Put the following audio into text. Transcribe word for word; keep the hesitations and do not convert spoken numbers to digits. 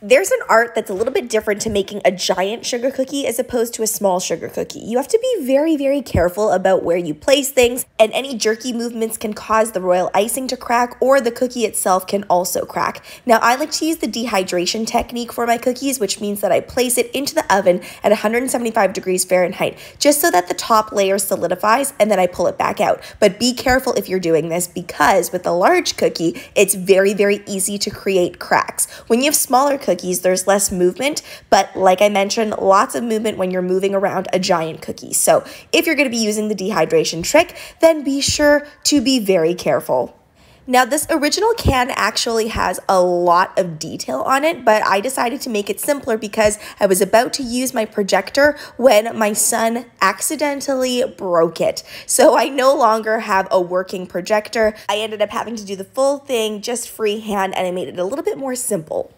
there's an art that's a little bit different to making a giant sugar cookie as opposed to a small sugar cookie. You have to be very, very careful about where you place things, and any jerky movements can cause the royal icing to crack, or the cookie itself can also crack. Now, I like to use the dehydration technique for my cookies, which means that I place it into the oven at one hundred seventy-five degrees Fahrenheit, just so that the top layer solidifies, and then I pull it back out. But be careful if you're doing this, because with a large cookie, it's very, very easy to create cracks. When you have smaller cookies, Cookies, there's less movement, but like I mentioned, lots of movement when you're moving around a giant cookie. So if you're going to be using the dehydration trick, then be sure to be very careful. Now, this original can actually has a lot of detail on it, but I decided to make it simpler because I was about to use my projector when my son accidentally broke it. So I no longer have a working projector. I ended up having to do the full thing just freehand, and I made it a little bit more simple.